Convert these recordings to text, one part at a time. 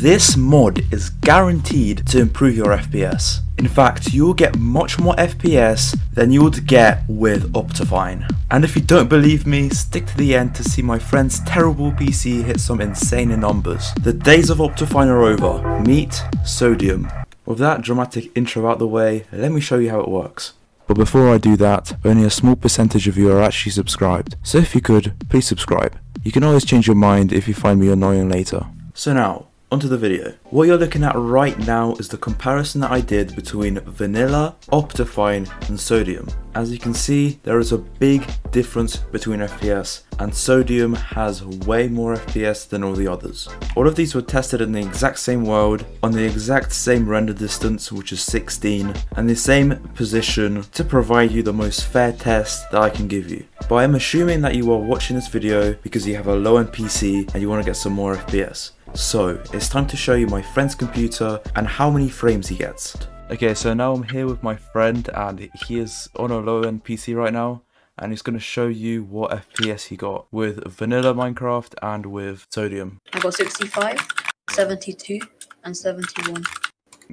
This mod is guaranteed to improve your FPS. In fact, you'll get much more FPS than you would get with Optifine. And if you don't believe me, stick to the end to see my friend's terrible PC hit some insane numbers. The days of Optifine are over. Meet Sodium. With that dramatic intro out the way, let me show you how it works. But before I do that, only a small percentage of you are actually subscribed, so if you could, please subscribe. You can always change your mind if you find me annoying later. So now, onto the video. What you're looking at right now is the comparison that I did between Vanilla, Optifine and Sodium. As you can see, there is a big difference between FPS, and Sodium has way more FPS than all the others. All of these were tested in the exact same world, on the exact same render distance, which is 16, and the same position to provide you the most fair test that I can give you. But I'm assuming that you are watching this video because you have a low-end PC and you want to get some more FPS. So, it's time to show you my friend's computer and how many frames he gets. Okay, so now I'm here with my friend and he is on a low-end PC right now, and he's going to show you what FPS he got with Vanilla Minecraft and with Sodium. I got 65, 72 and 71.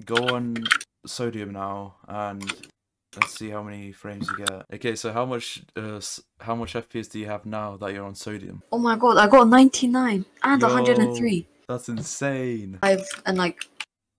Go on Sodium now and let's see how many frames you get. Okay, so how much FPS do you have now that you're on Sodium? Oh my god, I got 99 and 103. That's insane. I've and like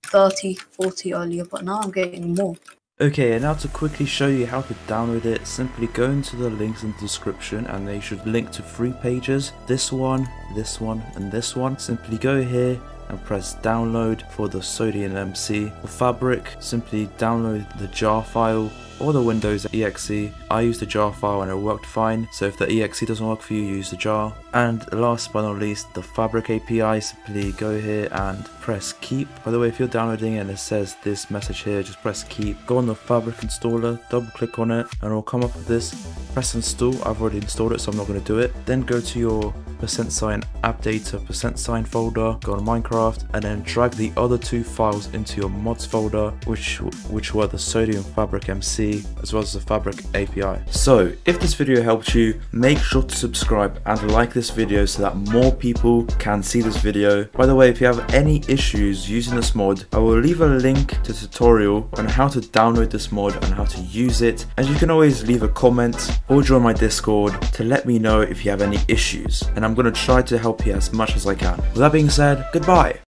30, 40 earlier, but now I'm getting more. Okay, and now to quickly show you how to download it, simply go into the links in the description and they should link to 3 pages. This one, and this one. Simply go here and press download for the Sodium MC. For Fabric, simply download the jar file or the Windows exe. I used the jar file and it worked fine, so if the exe doesn't work for you, use the jar. And last but not least, the Fabric API, simply go here and press keep. By the way, if you're downloading and it says this message here, just press keep. Go on the Fabric installer, double click on it and it'll come up with this. Press install. I've already installed it so I'm not going to do it. Then go to your $appdata $, folder, go on Minecraft and then drag the other 2 files into your mods folder, which were the Sodium Fabric MC as well as the Fabric API. So, if this video helped you, make sure to subscribe and like this video so that more people can see this video. By the way, if you have any issues using this mod, I will leave a link to a tutorial on how to download this mod and how to use it, and you can always leave a comment or join my Discord to let me know if you have any issues, and I'm going to try to help you as much as I can. With that being said, goodbye!